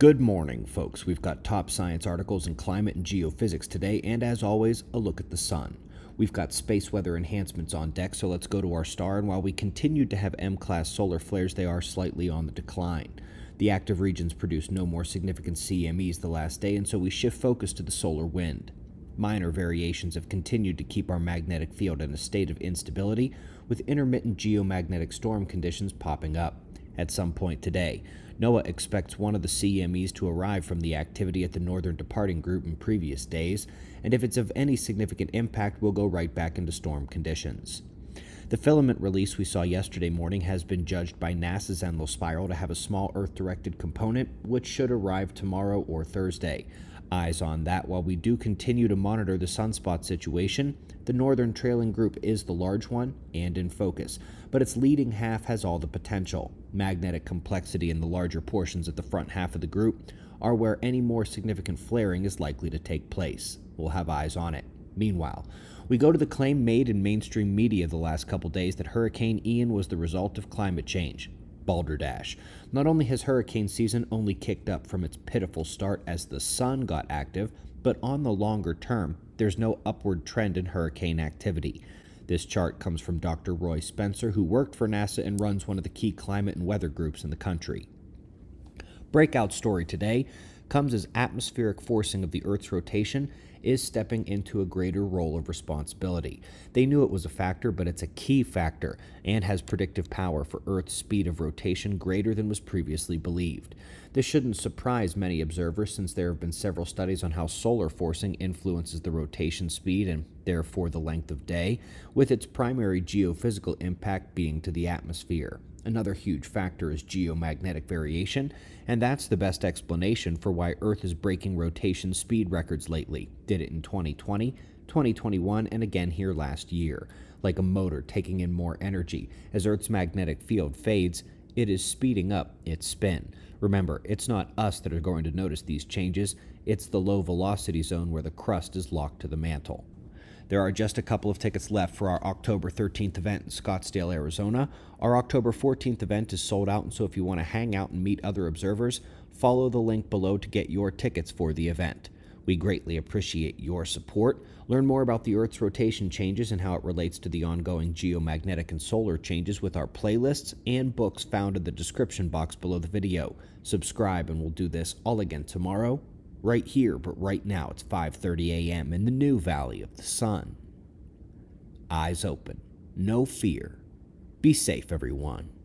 Good morning, folks. We've got top science articles in climate and geophysics today, and as always, a look at the sun. We've got space weather enhancements on deck, so let's go to our star, and while we continued to have M-class solar flares, they are slightly on the decline. The active regions produced no more significant CMEs the last day, and so we shift focus to the solar wind. Minor variations have continued to keep our magnetic field in a state of instability, with intermittent geomagnetic storm conditions popping up. At some point today, NOAA expects one of the CMEs to arrive from the activity at the northern departing group in previous days, and if it's of any significant impact, we'll go right back into storm conditions. The filament release we saw yesterday morning has been judged by NASA's Enlil spiral to have a small Earth-directed component, which should arrive tomorrow or Thursday. Eyes on that. While we do continue to monitor the sunspot situation, the northern trailing group is the large one and in focus, but its leading half has all the potential. Magnetic complexity in the larger portions at the front half of the group are where any more significant flaring is likely to take place. We'll have eyes on it. Meanwhile, we go to the claim made in mainstream media the last couple days that Hurricane Ian was the result of climate change. Balderdash. Not only has hurricane season only kicked up from its pitiful start as the sun got active, but on the longer term, there's no upward trend in hurricane activity. This chart comes from Dr. Roy Spencer, who worked for NASA and runs one of the key climate and weather groups in the country. Breakout story today comes as atmospheric forcing of the Earth's rotation is stepping into a greater role of responsibility. They knew it was a factor, but it's a key factor and has predictive power for Earth's speed of rotation greater than was previously believed. This shouldn't surprise many observers since there have been several studies on how solar forcing influences the rotation speed and therefore the length of day, with its primary geophysical impact being to the atmosphere. Another huge factor is geomagnetic variation, and that's the best explanation for why Earth is breaking rotation speed records lately. Did it in 2020, 2021, and again here last year. Like a motor taking in more energy, as Earth's magnetic field fades, it is speeding up its spin. Remember, it's not us that are going to notice these changes, it's the low velocity zone where the crust is locked to the mantle. There are just a couple of tickets left for our October 13th event in Scottsdale, Arizona. Our October 14th event is sold out, and so if you want to hang out and meet other observers, follow the link below to get your tickets for the event. We greatly appreciate your support. Learn more about the Earth's rotation changes and how it relates to the ongoing geomagnetic and solar changes with our playlists and books found in the description box below the video. Subscribe, and we'll do this all again tomorrow. Right here, but right now it's 5:30 a.m. in the new Valley of the Sun. Eyes open, no fear. Be safe, everyone.